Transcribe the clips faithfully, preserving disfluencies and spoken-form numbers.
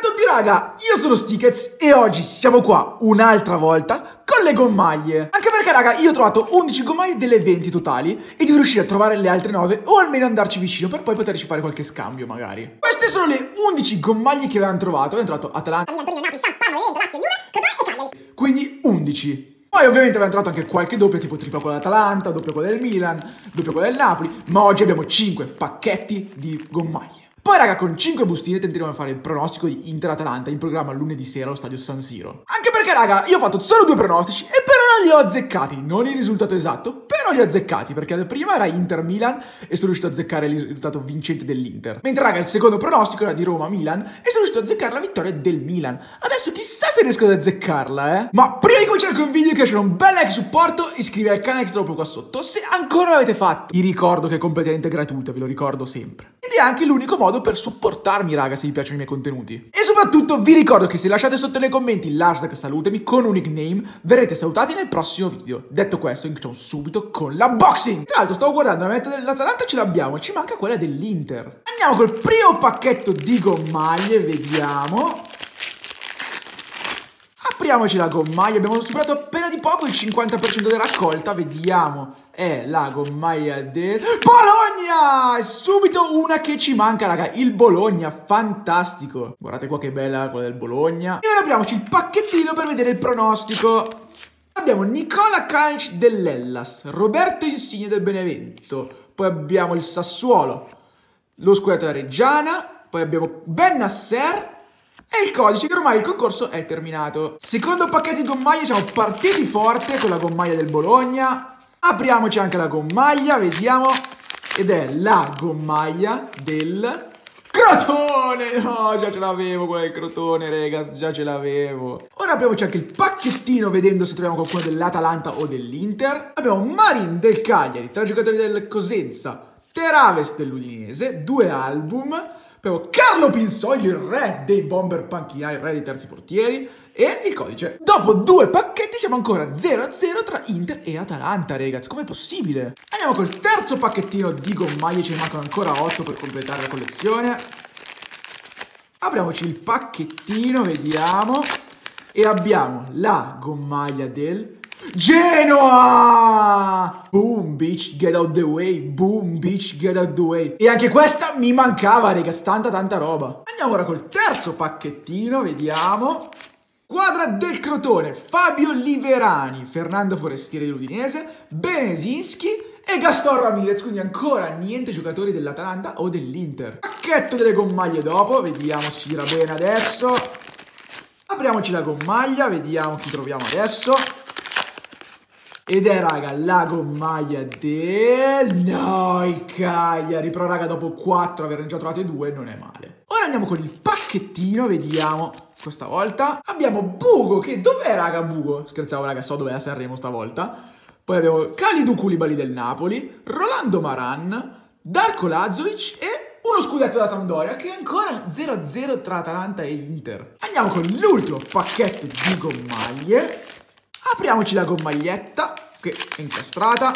Ciao a tutti raga, io sono Stickets e oggi siamo qua un'altra volta con le gommaglie. Anche perché raga io ho trovato undici gommaglie delle venti totali e devo riuscire a trovare le altre nove o almeno andarci vicino per poi poterci fare qualche scambio magari. Queste sono le undici gommaglie che avevamo trovato, abbiamo trovato Atalanta, quindi undici. Poi ovviamente abbiamo trovato anche qualche doppia, tipo tripla con l'Atalanta, doppia con del Milan, doppia con del Napoli, ma oggi abbiamo cinque pacchetti di gommaglie. Poi raga con cinque bustine tenteremo di fare il pronostico di Inter-Atalanta in programma lunedì sera allo stadio San Siro. Anche perché raga io ho fatto solo due pronostici e per ora li ho azzeccati, non il risultato esatto, però li ho azzeccati perché la prima era Inter-Milan e sono riuscito a azzeccare il risultato vincente dell'Inter. Mentre raga il secondo pronostico era di Roma-Milan e sono riuscito a azzeccare la vittoria del Milan. Adesso chissà se riesco ad azzeccarla eh. Ma prima di cominciare con il video che lasciate un bel like supporto, iscrivetevi al canale che sta proprio qua sotto se ancora l'avete fatto. Vi ricordo che è completamente gratuita, ve lo ricordo sempre. Ed è anche l'unico modo per supportarmi raga se vi piacciono i miei contenuti. E soprattutto vi ricordo che se lasciate sotto nei commenti l'hashtag salutami con un nickname verrete salutati nel prossimo video. Detto questo iniziamo subito con l'unboxing. Tra l'altro stavo guardando la meta dell'Atalanta, ce l'abbiamo, ci manca quella dell'Inter. Andiamo col primo pacchetto di gommaglie, vediamo. Apriamoci la gommaglia, abbiamo superato appena di poco il cinquanta per cento della raccolta, vediamo. È la gommaglia del Bologna! È subito una che ci manca, raga. Il Bologna, fantastico. Guardate qua che bella quella del Bologna. E ora apriamoci il pacchettino per vedere il pronostico. Abbiamo Nicola Canic dell'Hellas, Roberto Insigne del Benevento. Poi abbiamo il Sassuolo, lo scudetto della Reggiana. Poi abbiamo Ben Nasser. E il codice che ormai il concorso è terminato. Secondo pacchetto di gommaglie, siamo partiti forte con la gommaglia del Bologna. Apriamoci anche la gommaglia, vediamo, ed è la gommaglia del Crotone. No, già ce l'avevo quella del Crotone, raga, già ce l'avevo. Ora apriamoci anche il pacchettino vedendo se troviamo qualcuno dell'Atalanta o dell'Inter. Abbiamo Marin del Cagliari, tre giocatori del Cosenza, Teraves dell'Udinese, due album. Abbiamo Carlo Pinsoglio, il re dei bomber panchinari, il re dei terzi portieri, e il codice. Dopo due pacchetti siamo ancora zero a zero tra Inter e Atalanta, ragazzi. Com'è possibile? Andiamo col terzo pacchettino di gommaglie, ce ne mancano ancora otto per completare la collezione. Apriamoci il pacchettino, vediamo. E abbiamo la gommaglia del Genoa! Boom bitch, get out the way. Boom bitch, get out the way. E anche questa mi mancava, raga, tanta tanta roba. Andiamo ora col terzo pacchettino, vediamo. Squadra del Crotone, Fabio Liverani, Fernando Forestiere dell'Udinese, Benesinski e Gaston Ramirez. Quindi ancora niente giocatori dell'Atalanta o dell'Inter. Pacchetto delle gommaglie dopo, vediamo se ci gira bene adesso. Apriamoci la gommaglia, vediamo chi troviamo adesso. Ed è raga la gommaglia del... no, il Cagliari. Però raga dopo quattro averne già trovate due non è male. Ora andiamo con il pacchettino, vediamo. Questa volta abbiamo Bugo, che dov'è raga Bugo? Scherzavo raga, so dov'è, a Sanremo stavolta. Poi abbiamo Kalidou Koulibaly del Napoli, Rolando Maran, Darko Lazovic e... uno scudetto da Sampdoria che è ancora zero a zero tra Atalanta e Inter. Andiamo con l'ultimo pacchetto di gommaglie. Apriamoci la gommaglietta che è incastrata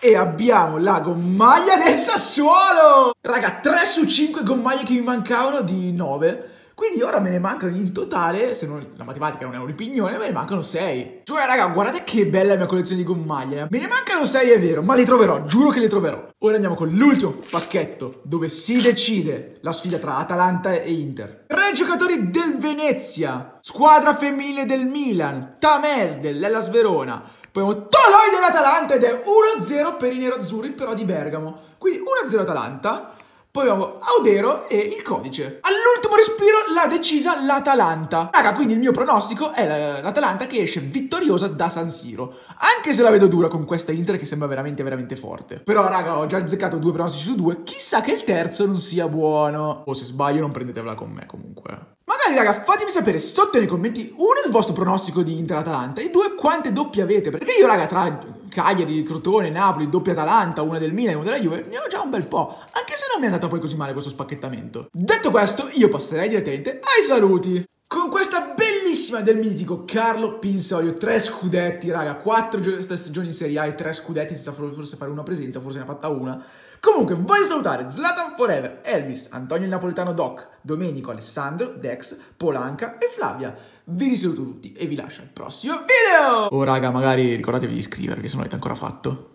e abbiamo la gommaglia del Sassuolo. Raga, tre su cinque gommaglie che mi mancavano di nove. Quindi ora me ne mancano in totale, se non, la matematica non è un'opinione, me ne mancano sei. Cioè raga, guardate che bella la mia collezione di gommaglie. Me ne mancano sei è vero, ma le troverò, giuro che le troverò. Ora andiamo con l'ultimo pacchetto dove si decide la sfida tra Atalanta e Inter. Tre giocatori del Venezia, squadra femminile del Milan, Tames dell'Hellas Verona. Poi abbiamo Toloi dell'Atalanta ed è uno a zero per i nerazzurri però di Bergamo. Quindi uno a zero Atalanta. Poi abbiamo Audero e il codice. All'ultimo respiro l'ha decisa l'Atalanta. Raga, quindi il mio pronostico è l'Atalanta che esce vittoriosa da San Siro. Anche se la vedo dura con questa Inter che sembra veramente veramente forte. Però raga, ho già azzeccato due pronostici su due. Chissà che il terzo non sia buono. O se sbaglio non prendetevela con me comunque. Magari raga, fatemi sapere sotto nei commenti uno il vostro pronostico di Inter-Atalanta e due quante doppie avete. Perché io raga tra... Cagliari, Crotone, Napoli, doppia Atalanta, una del Milan e una della Juve, ne ho già un bel po', anche se non mi è andata poi così male questo spacchettamento. Detto questo, io passerei direttamente ai saluti. Con questa bellissima grandissima del mitico Carlo Pinsoglio, tre scudetti, raga, quattro stagioni in Serie A e tre scudetti senza forse fare una presenza, forse ne ha fatta una. Comunque, voglio salutare Zlatan Forever, Elvis, Antonio il Napoletano Doc, Domenico, Alessandro, Dex, Polanca e Flavia. Vi risaluto tutti e vi lascio al prossimo video! Oh raga, magari ricordatevi di iscrivervi se non l'avete ancora fatto.